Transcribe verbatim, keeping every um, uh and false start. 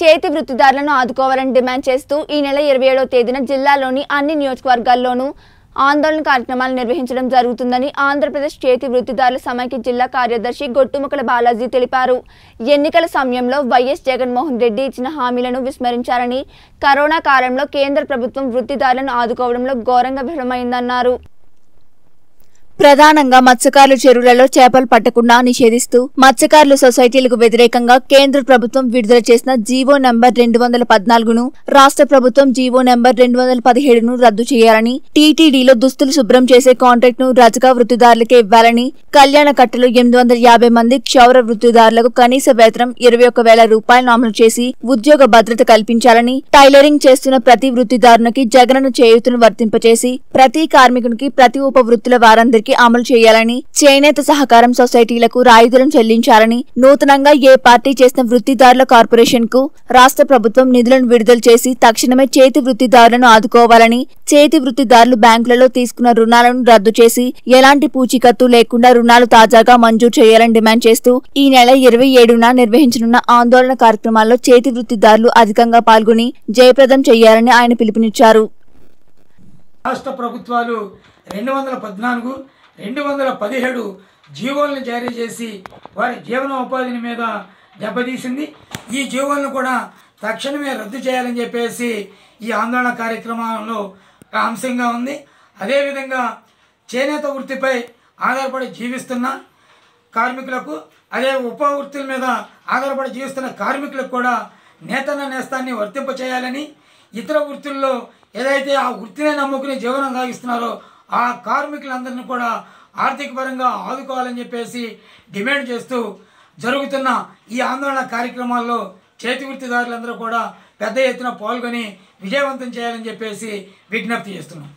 చేతి వృత్తి దారులను ఆదుకోవాలని డిమాండ్ చేస్తూ ఈ నెల ఇరవై ఏడవ తేదీన జిల్లాలోని అన్ని నియోజకవర్గాల్లోనూ ఆందోళన కార్యక్రమాలు నిర్వహించడం జరుగుతుందని ఆంధ్రప్రదేశ్ చేతి వృత్తిదారుల సమైక్య జిల్లా కార్యదర్శి గొట్టుముక్కలు బాలాజీ తెలిపారు. ఎన్నికల సమయంలో వైఎస్ జగన్మోహన్ రెడ్డి ఇచ్చిన హామీలను విస్మరించారని, కరోనా కాలంలో కేంద్ర ప్రభుత్వం వృత్తిదారులను ఆదుకోవడంలో ఘోరంగా విఫలమైందన్నారు. ప్రధానంగా మత్స్యకారులు చెరువులలో చేపలు పట్టకుండా నిషేధిస్తూ మత్స్యకారుల సొసైటీలకు వ్యతిరేకంగా కేంద్ర ప్రభుత్వం విడుదల చేసిన జీవో నెంబర్ రెండు వందల పద్నాలుగును రాష్ట్ర ప్రభుత్వం జీవో నెంబర్ రెండు వందల పదిహేడును రద్దు చేయాలని, టీటీడీలో దుస్తులు శుభ్రం చేసే కాంట్రాక్ట్ ను రజక వృత్తిదారులకే ఇవ్వాలని, కళ్యాణ కట్టలో ఎనిమిది వందల యాభై మంది క్షౌర వృత్తిదారులకు కనీస వేతనం ఇరవై ఒక్క వేల రూపాయలను అమలు చేసి ఉద్యోగ భద్రత కల్పించాలని, టైలరింగ్ చేస్తున్న ప్రతి వృత్తిదారునికి జగనన్న చేయూతను వర్తింపచేసి ప్రతి కార్మికునికి ప్రతి ఉప వృత్తుల వారందరికీ అమలు చేయాలని, చేనేత సహకారం సొసైటీలకు రాయితీలను చెల్లించాలని, నూతనంగా ఏ పార్టీ చేసిన వృత్తిదారుల కార్పొరేషన్ కు రాష్ట్ర ప్రభుత్వం నిధులను విడుదల చేసి తక్షణమే చేతి వృత్తిదారులను ఆదుకోవాలని, చేతి వృత్తిదారులు బ్యాంకులలో తీసుకున్న రుణాలను రద్దు చేసి ఎలాంటి పూచీకత్తు లేకుండా రుణాలు తాజాగా మంజూరు చేయాలని డిమాండ్ చేస్తూ ఈ నెల ఇరవై ఏడున నిర్వహించనున్న ఆందోళన కార్యక్రమాల్లో చేతి వృత్తిదారులు అధికంగా పాల్గొని జయప్రదం చేయాలని ఆయన పిలుపునిచ్చారు. రాష్ట్ర ప్రభుత్వాలు రెండు వందల పద్నాలుగు రెండు వందల పదిహేడు జీవోలను జారీ చేసి వారి జీవనోపాధిని మీద దెబ్బతీసింది. ఈ జీవోలను కూడా తక్షణమే రద్దు చేయాలని చెప్పేసి ఈ ఆందోళన కార్యక్రమంలో అంశంగా ఉంది. అదేవిధంగా చేనేత వృత్తిపై ఆధారపడి జీవిస్తున్న కార్మికులకు, అదే ఉప వృత్తుల మీద ఆధారపడి జీవిస్తున్న కార్మికులకు కూడా నేతన్న నేస్తాన్ని వర్తింపచేయాలని, ఇతర వృత్తుల్లో ఏదైతే ఆ వృత్తినే నమ్ముకుని జీవనం సాగిస్తున్నారో ఆ కార్మికులందరినీ కూడా ఆర్థిక పరంగా ఆదుకోవాలని చెప్పేసి డిమాండ్ చేస్తూ జరుగుతున్న ఈ ఆందోళన కార్యక్రమాల్లో చేతి వృత్తిదారులందరూ కూడా పెద్ద ఎత్తున పాల్గొని విజయవంతం చేయాలని చెప్పేసి విజ్ఞప్తి చేస్తున్నాం.